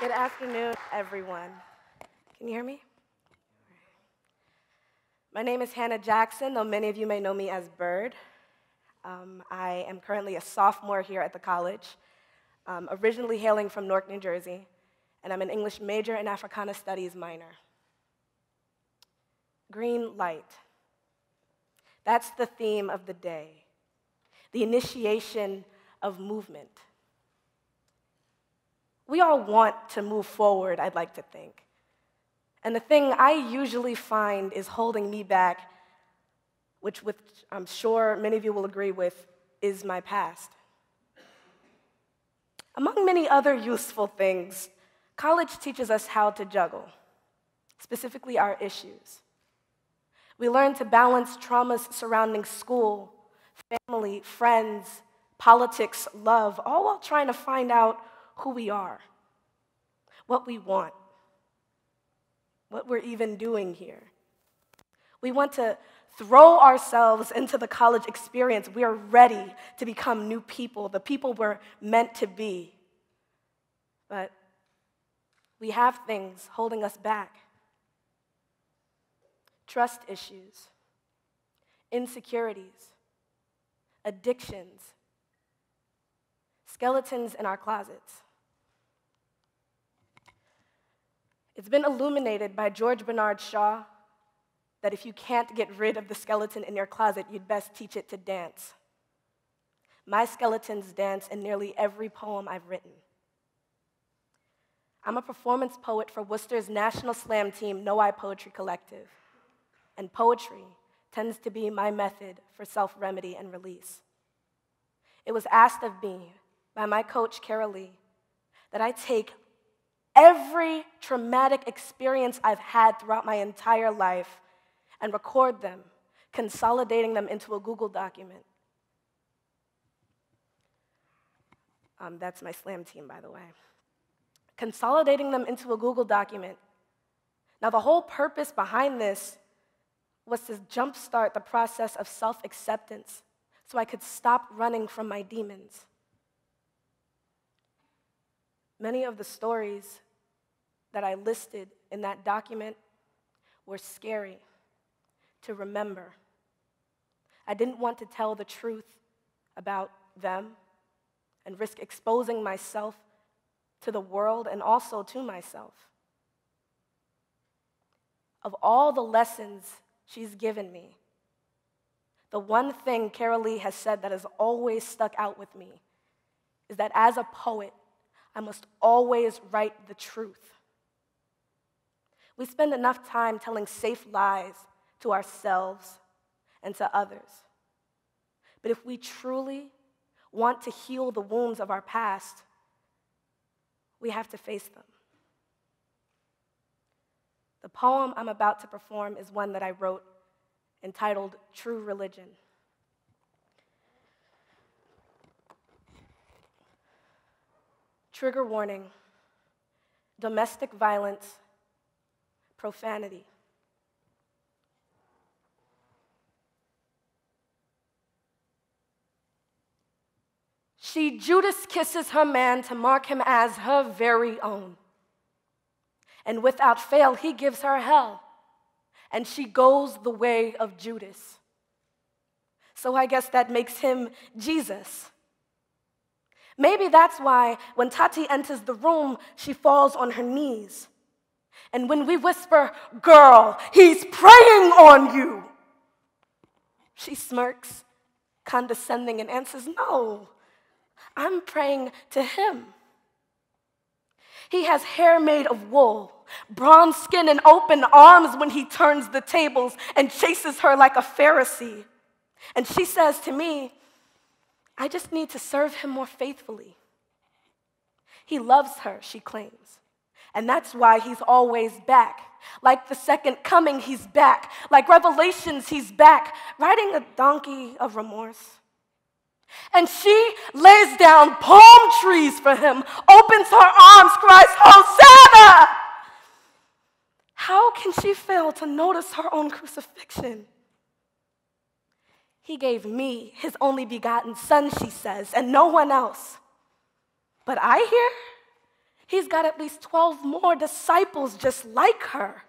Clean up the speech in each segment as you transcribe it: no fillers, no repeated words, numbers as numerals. Good afternoon, everyone. Can you hear me? My name is Hannah Jackson, though many of you may know me as Bird. I am currently a sophomore here at the college, originally hailing from Newark, New Jersey, and I'm an English major and Africana Studies minor. Green light. That's the theme of the day, the initiation of movement. We all want to move forward, I'd like to think. And the thing I usually find is holding me back, which I'm sure many of you will agree with, is my past. Among many other useful things, college teaches us how to juggle, specifically our issues. We learn to balance traumas surrounding school, family, friends, politics, love, all while trying to find out who we are, what we want, what we're even doing here. We want to throw ourselves into the college experience. We are ready to become new people, the people we're meant to be. But we have things holding us back. Trust issues, insecurities, addictions, skeletons in our closets. It's been illuminated by George Bernard Shaw that if you can't get rid of the skeleton in your closet, you'd best teach it to dance. My skeletons dance in nearly every poem I've written. I'm a performance poet for Worcester's national slam team, KnoEye Poetry Collective, and poetry tends to be my method for self-remedy and release. It was asked of me by my coach, Carol Lee, that I take every traumatic experience I've had throughout my entire life and record them, consolidating them into a Google document. That's my slam team, by the way. Consolidating them into a Google document. Now, the whole purpose behind this was to jumpstart the process of self-acceptance so I could stop running from my demons. Many of the stories that I listed in that document were scary to remember. I didn't want to tell the truth about them and risk exposing myself to the world and also to myself. Of all the lessons she's given me, the one thing Carol Lee has said that has always stuck out with me is that as a poet, I must always write the truth. We spend enough time telling safe lies to ourselves and to others. But if we truly want to heal the wounds of our past, we have to face them. The poem I'm about to perform is one that I wrote entitled True Religion. Trigger warning, domestic violence, profanity. She Judas kisses her man to mark him as her very own. And without fail, he gives her hell, and she goes the way of Judas. So I guess that makes him Jesus. Maybe that's why when Tati enters the room, she falls on her knees. And when we whisper, "Girl, he's preying on you," she smirks, condescending, and answers, "No, I'm praying to him. He has hair made of wool, bronze skin, and open arms when he turns the tables and chases her like a Pharisee." And she says to me, "I just need to serve him more faithfully." He loves her, she claims, and that's why he's always back. Like the second coming, he's back. Like Revelations, he's back, riding a donkey of remorse. And she lays down palm trees for him, opens her arms, cries, "Hosanna!" How can she fail to notice her own crucifixion? "He gave me his only begotten son," she says, "and no one else. But I hear He's got at least 12 more disciples just like her.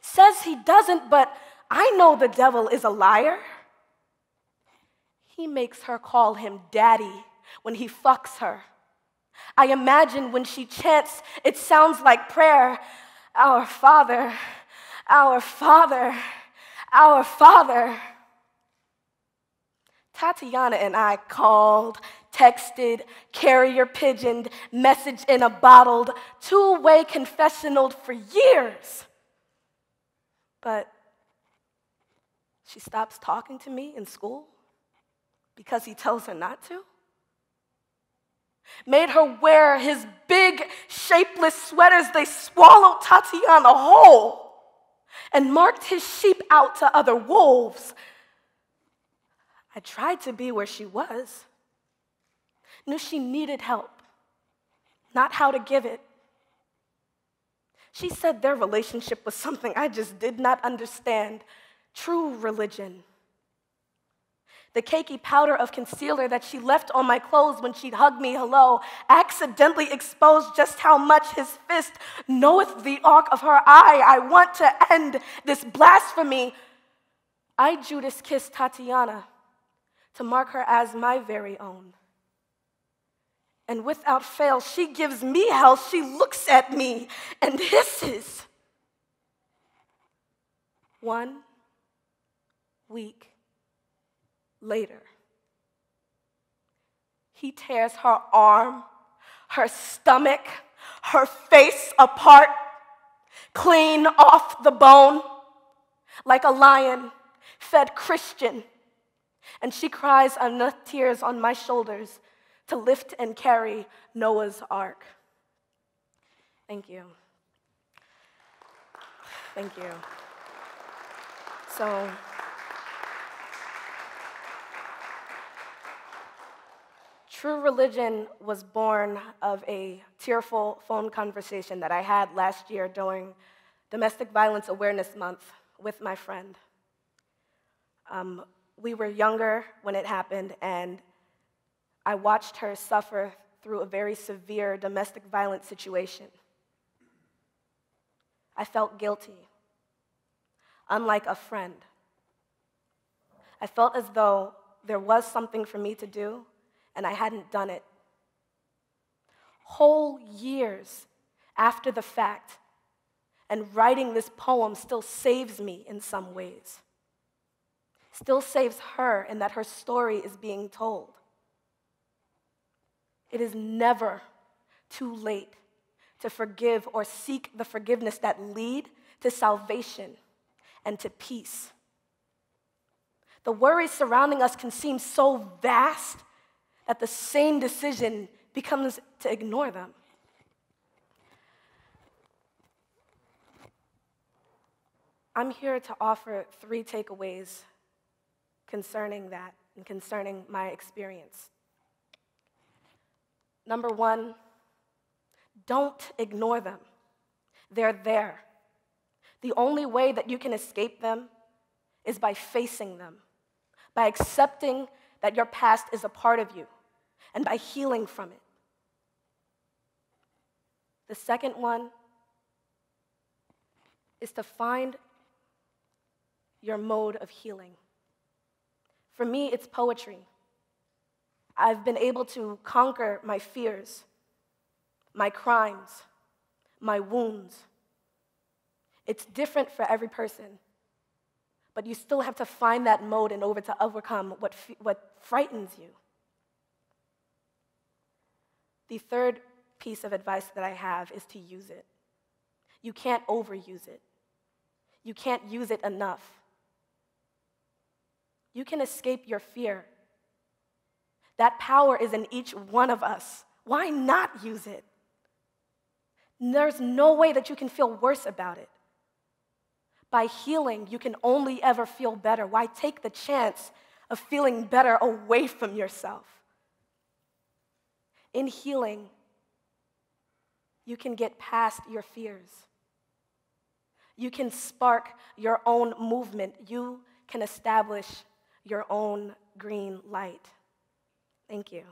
Says he doesn't, but I know the devil is a liar. He makes her call him daddy when he fucks her. I imagine when she chants, it sounds like prayer. Our Father, our Father, our Father. Tatiana and I called, texted, carrier pigeoned, message in a bottled, two-way confessional for years. But she stops talking to me in school because he tells her not to. Made her wear his big, shapeless sweaters. They swallowed Tatiana whole and marked his sheep out to other wolves. I tried to be where she was. Knew she needed help, not how to give it. She said their relationship was something I just did not understand, true religion. The cakey powder of concealer that she left on my clothes when she'd hug me hello accidentally exposed just how much his fist knoweth the arc of her eye. I want to end this blasphemy. I, Judas, kissed Tatiana to mark her as my very own. And without fail, she gives me hell. She looks at me and hisses. 1 week later, he tears her arm, her stomach, her face apart, clean off the bone, like a lion fed Christian. And she cries enough tears on my shoulders to lift and carry Noah's Ark. Thank you. Thank you. So, true religion was born of a tearful phone conversation that I had last year during Domestic Violence Awareness Month with my friend. We were younger when it happened, and I watched her suffer through a very severe domestic violence situation. I felt guilty, unlike a friend. I felt as though there was something for me to do, and I hadn't done it. Whole years after the fact, and writing this poem still saves me in some ways. Still saves her in that her story is being told. It is never too late to forgive or seek the forgiveness that lead to salvation and to peace. The worries surrounding us can seem so vast that the same decision becomes to ignore them. I'm here to offer 3 takeaways concerning that and concerning my experience. Number 1, don't ignore them. They're there. The only way that you can escape them is by facing them, by accepting that your past is a part of you, and by healing from it. The second one is to find your mode of healing. For me, it's poetry. I've been able to conquer my fears, my crimes, my wounds. It's different for every person, but you still have to find that mode in order to overcome what frightens you. The third piece of advice that I have is to use it. You can't overuse it. You can't use it enough. You can escape your fear. That power is in each one of us. Why not use it? There's no way that you can feel worse about it. By healing, you can only ever feel better. Why take the chance of feeling better away from yourself? In healing, you can get past your fears. You can spark your own movement. You can establish your own green light. Thank you.